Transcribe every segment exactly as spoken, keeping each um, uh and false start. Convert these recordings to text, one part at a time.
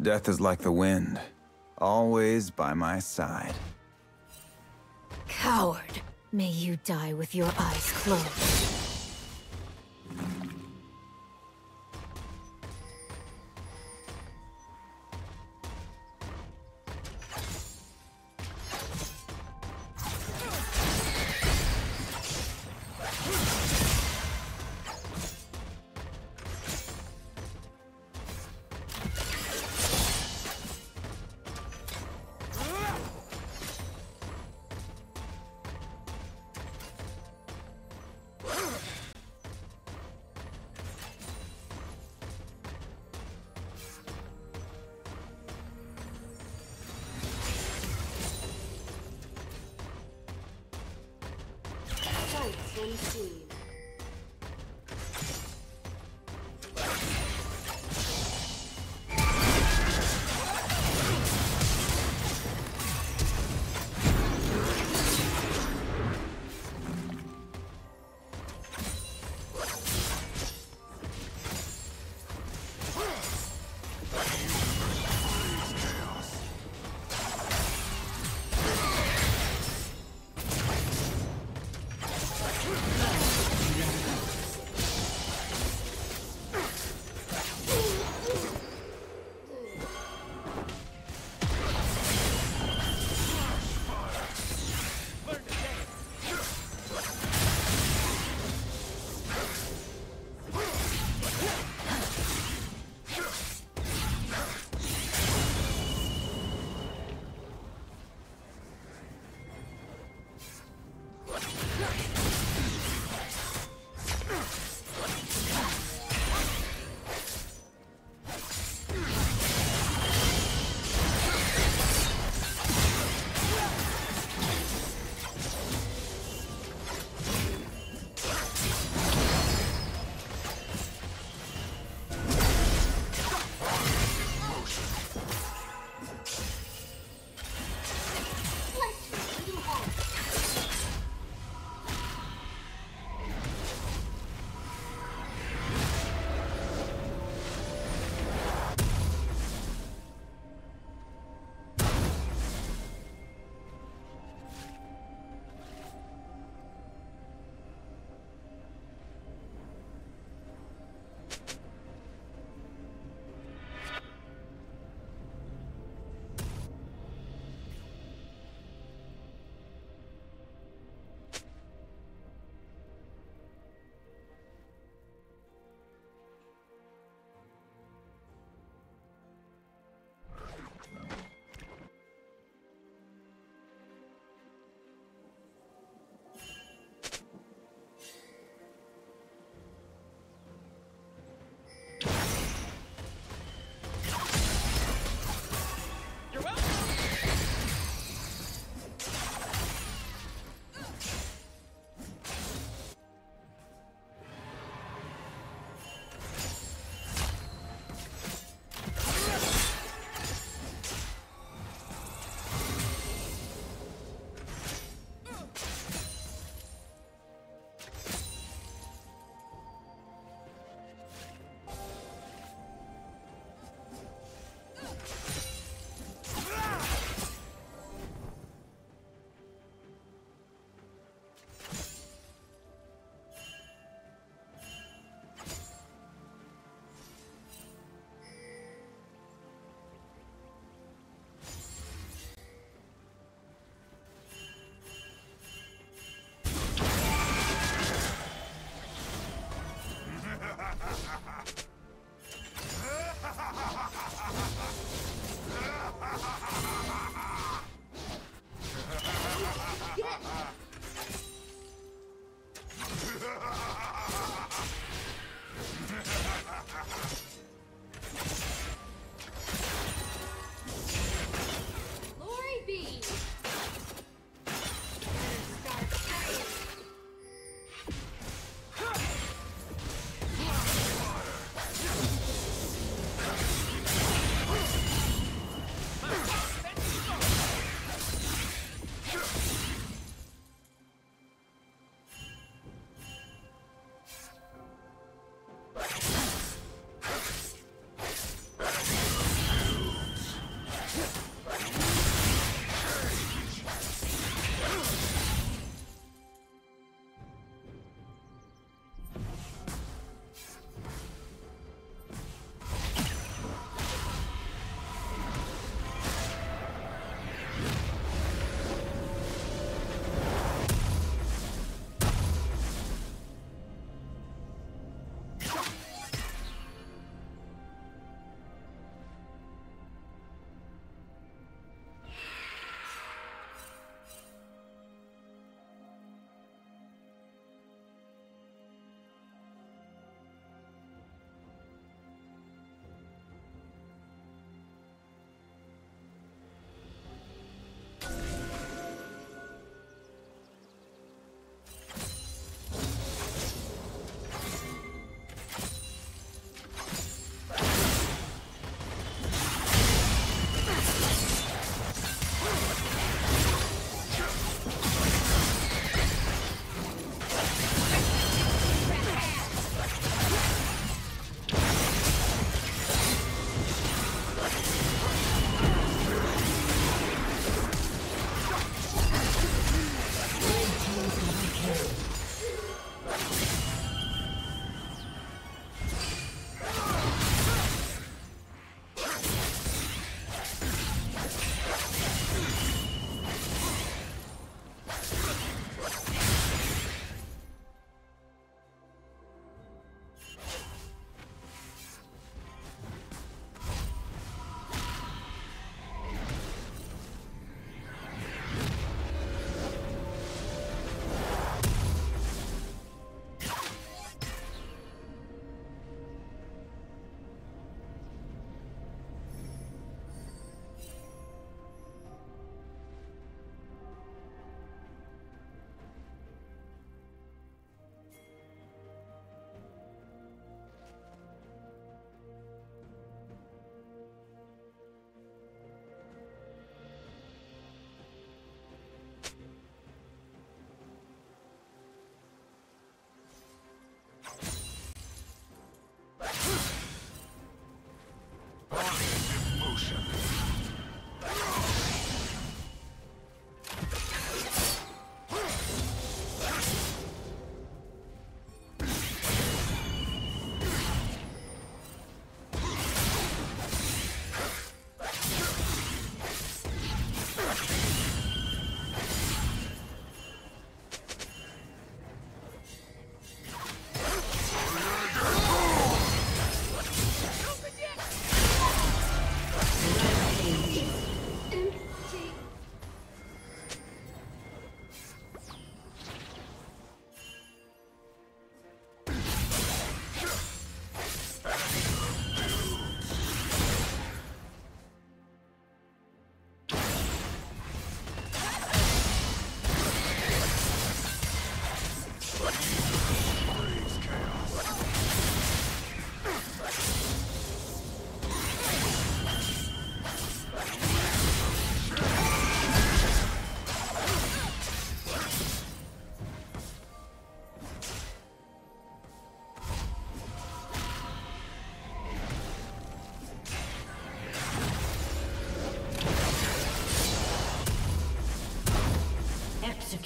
Death is like the wind, always by my side. Coward! May you die with your eyes closed. Woo!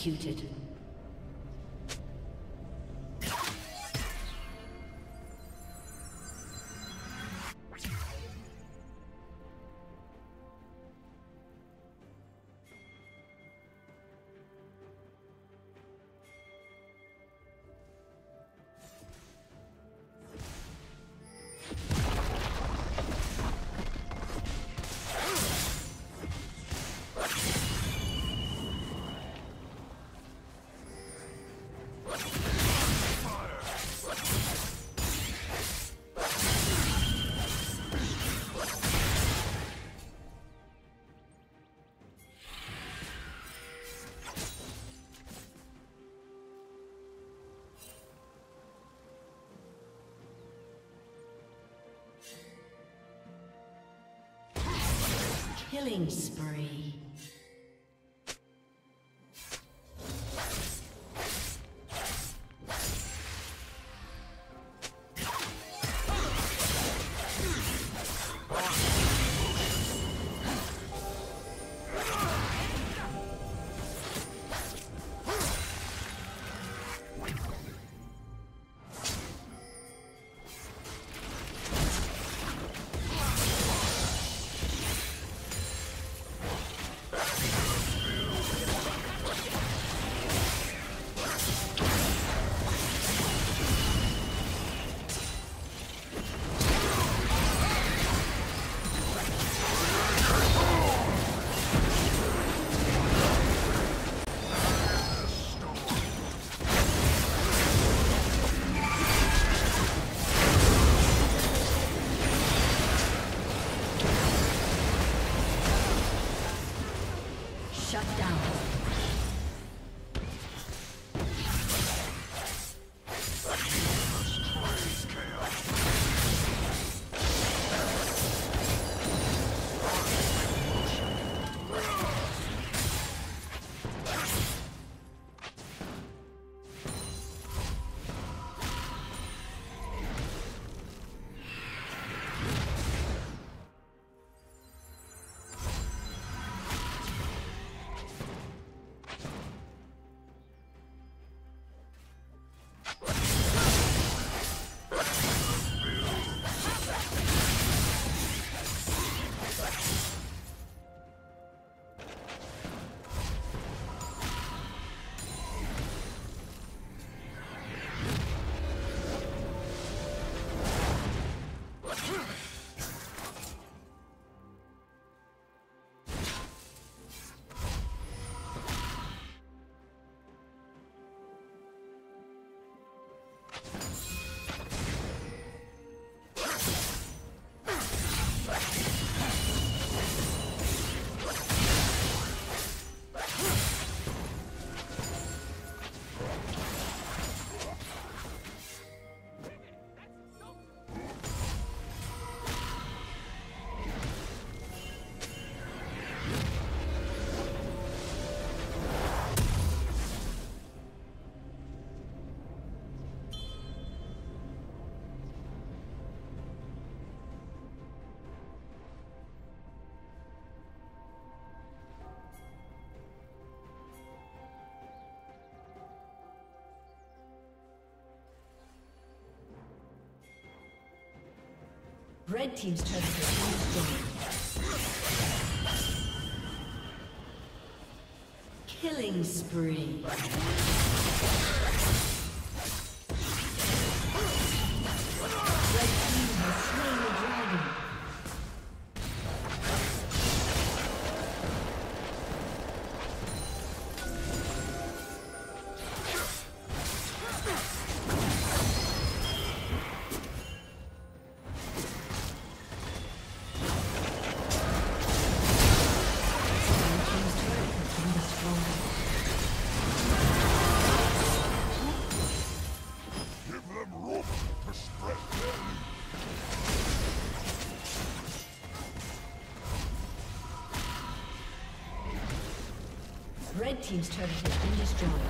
executed. Killing spree. Red team's turret has been destroyed. Killing spree. Red team's turret has been destroyed.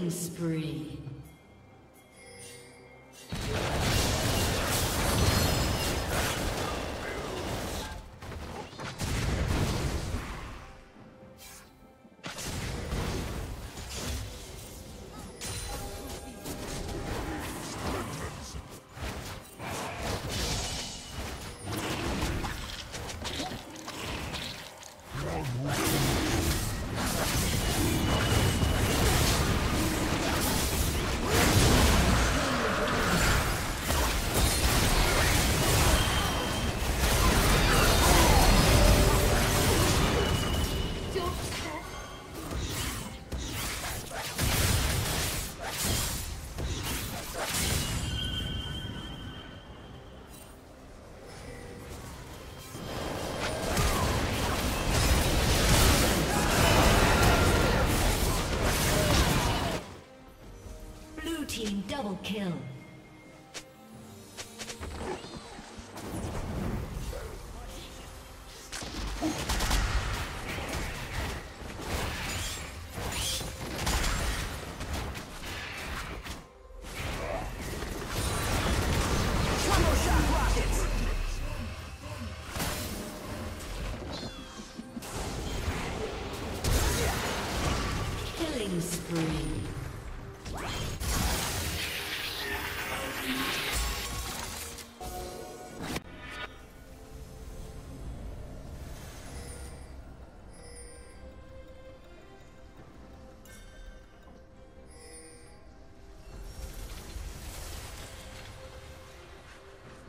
Killing spree. Double kill.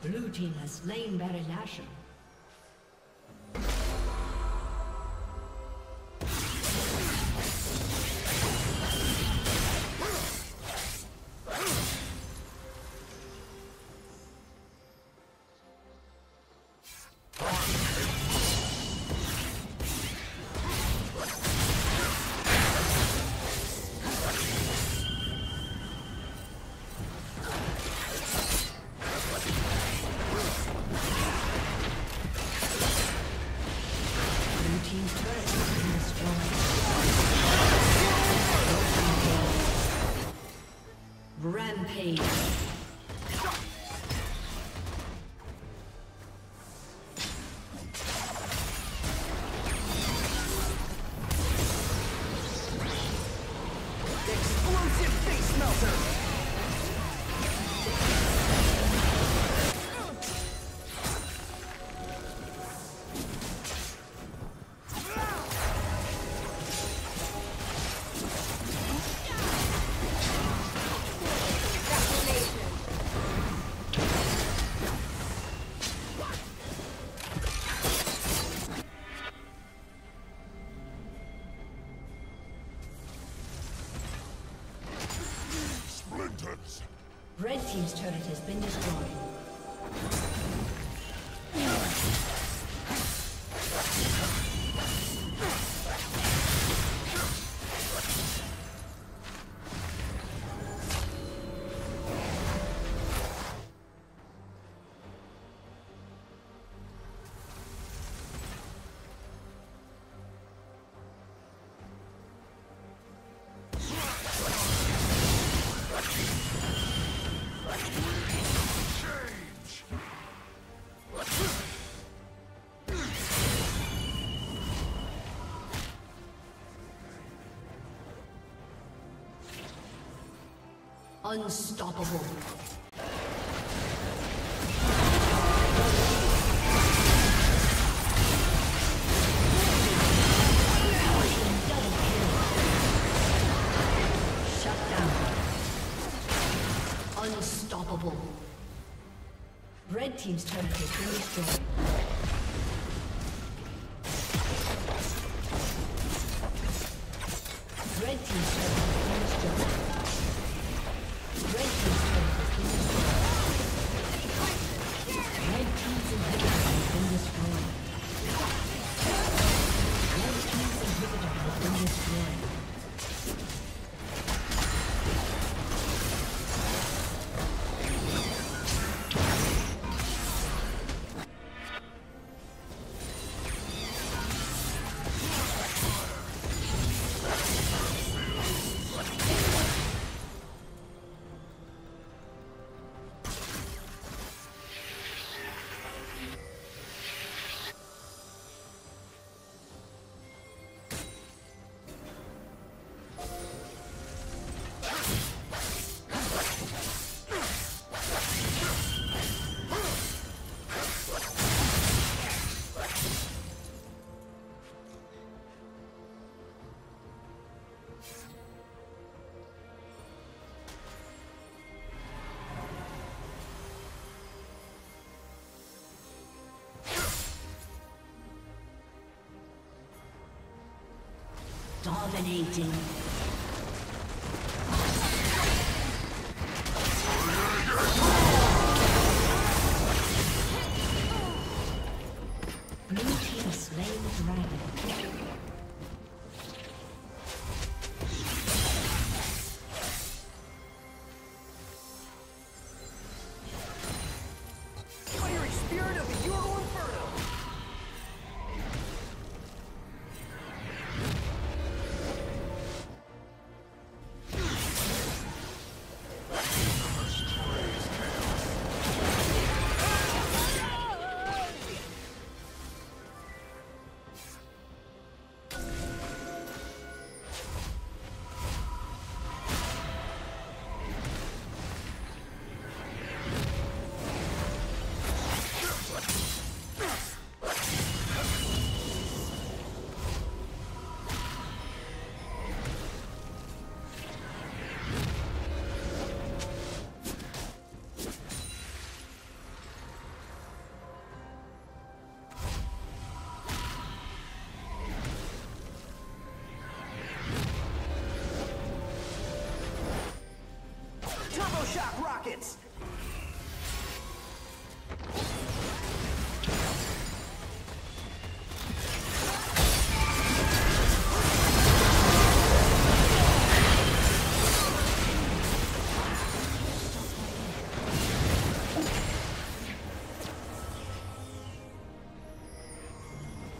Blue team has slain Baron Nashor. Red team's turret has been destroyed. Unstoppable. Shut down. Unstoppable. Red team's turret has been destroyed. Dominating. Blue team slain the dragon. Rockets!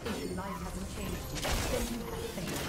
If life hasn't changed, then you have failed.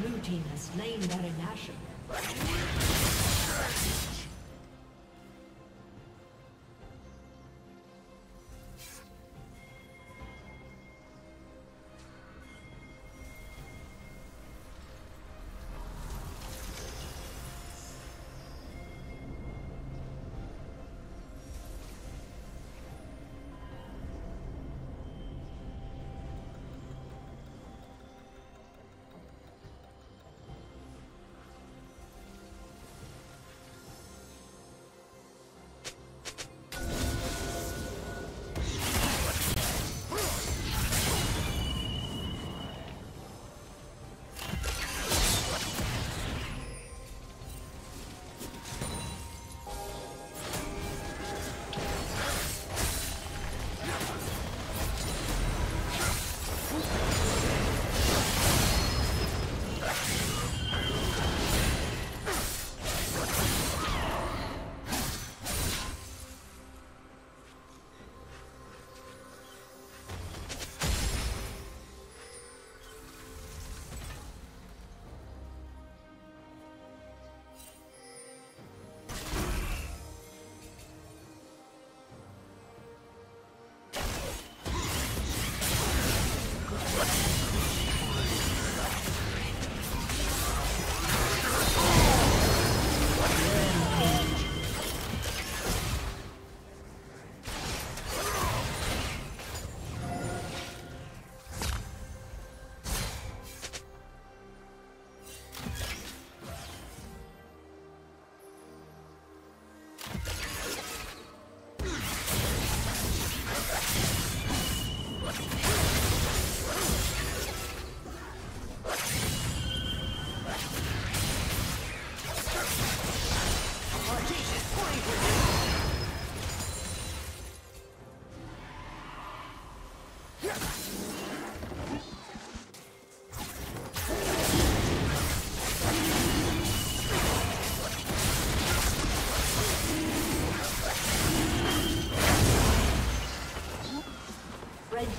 Blue team has slain Baron Nashor. Red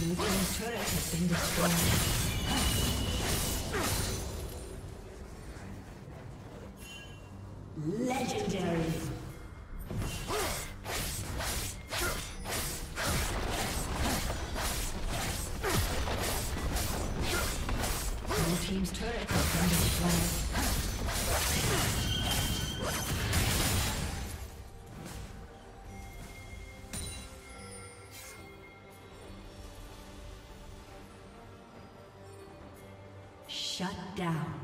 The turret has been destroyed. Shut down.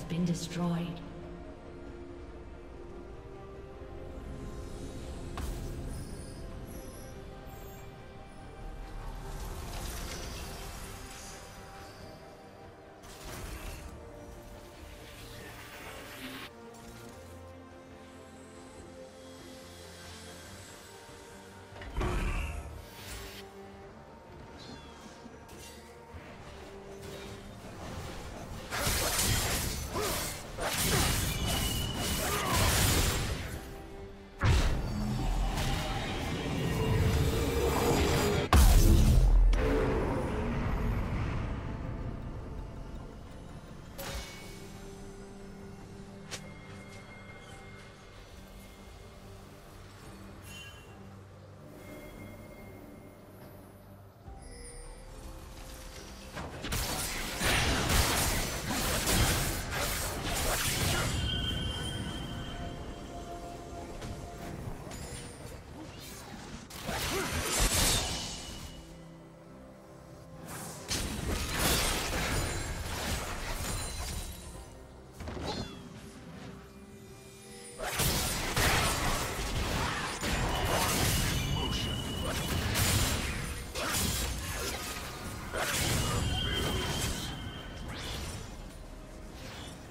has been destroyed.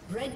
Red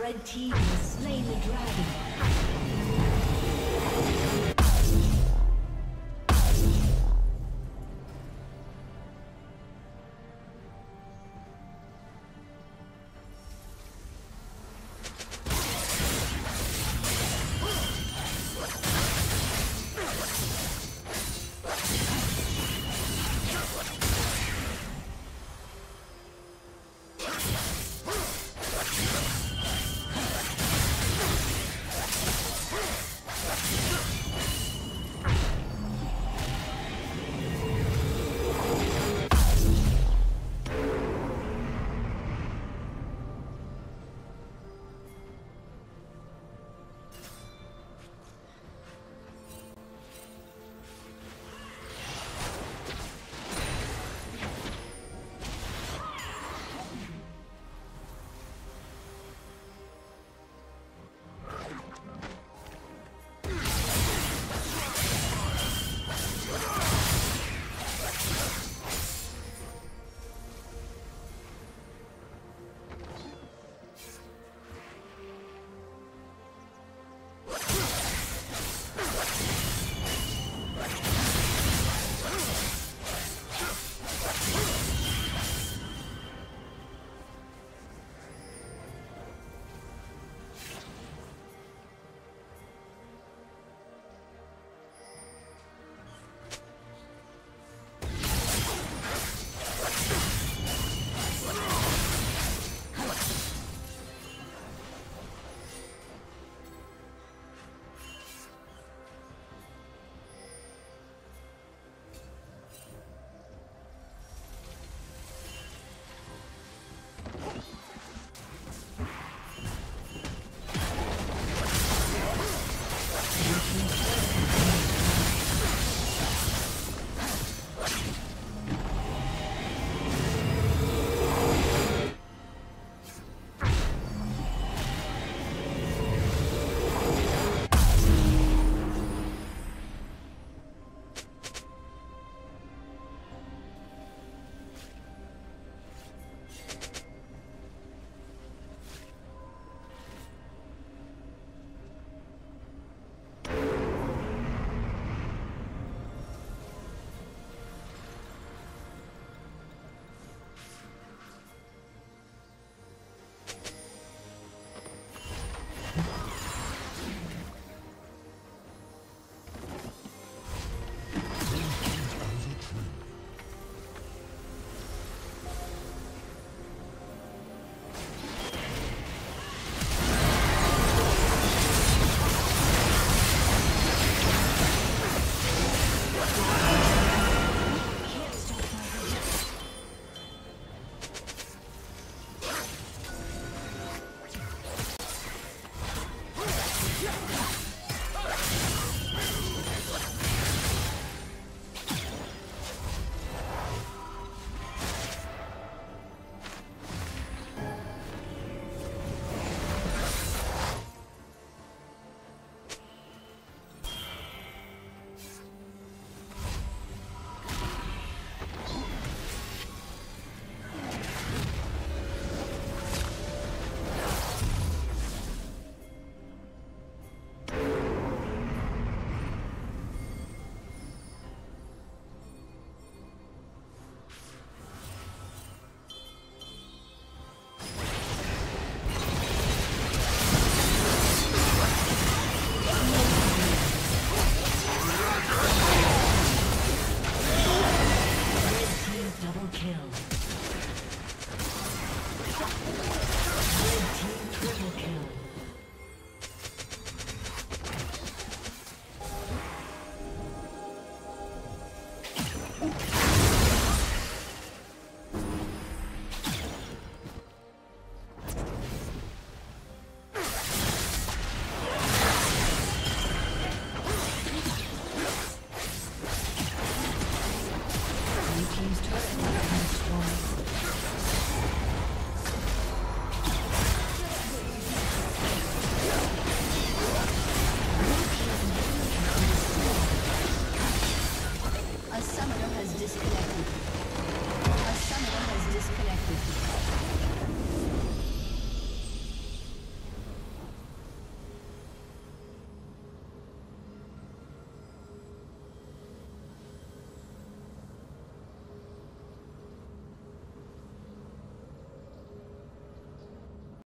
Red team has slain the dragon.